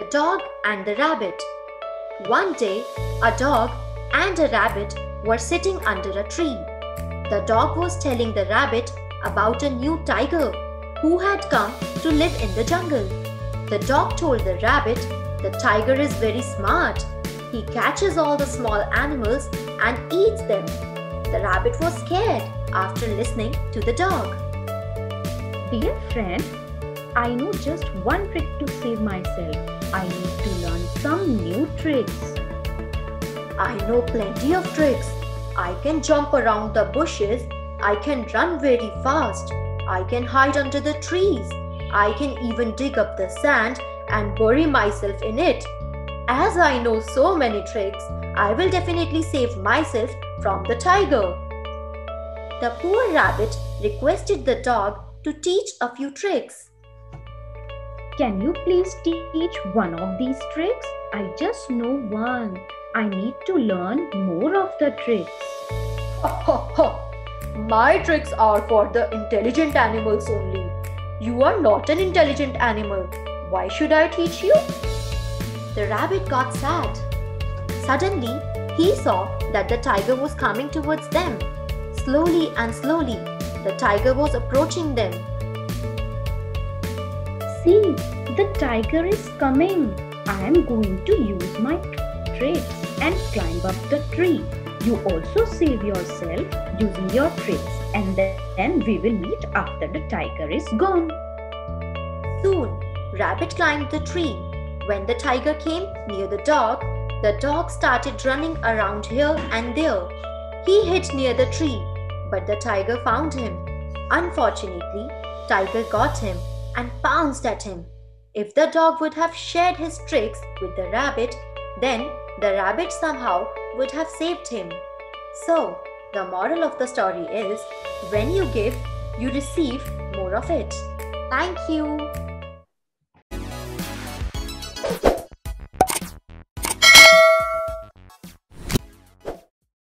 A Dog and the Rabbit. One day, a dog and a rabbit were sitting under a tree. The dog was telling the rabbit about a new tiger who had come to live in the jungle. The dog told the rabbit, "The tiger is very smart. He catches all the small animals and eats them." The rabbit was scared after listening to the dog. Dear friend, I know just one trick to save myself. I need to learn some new tricks. I know plenty of tricks. I can jump around the bushes. I can run very fast. I can hide under the trees. I can even dig up the sand and bury myself in it. As I know so many tricks, I will definitely save myself from the tiger. The poor rabbit requested the dog to teach a few tricks. Can you please teach one of these tricks? I just know one. I need to learn more of the tricks. My tricks are for the intelligent animals only. You are not an intelligent animal. Why should I teach you? The rabbit got sad. Suddenly, he saw that the tiger was coming towards them. Slowly and slowly, the tiger was approaching them. "See, the tiger is coming. I am going to use my tricks and climb up the tree. You also save yourself using your tricks, and then we will meet after the tiger is gone." Soon, Rabbit climbed the tree. When the tiger came near the dog started running around here and there. He hid near the tree, but the tiger found him. Unfortunately, tiger got him and pounced at him. If the dog would have shared his tricks with the rabbit, then the rabbit somehow would have saved him. So, the moral of the story is, when you give, you receive more of it. Thank you.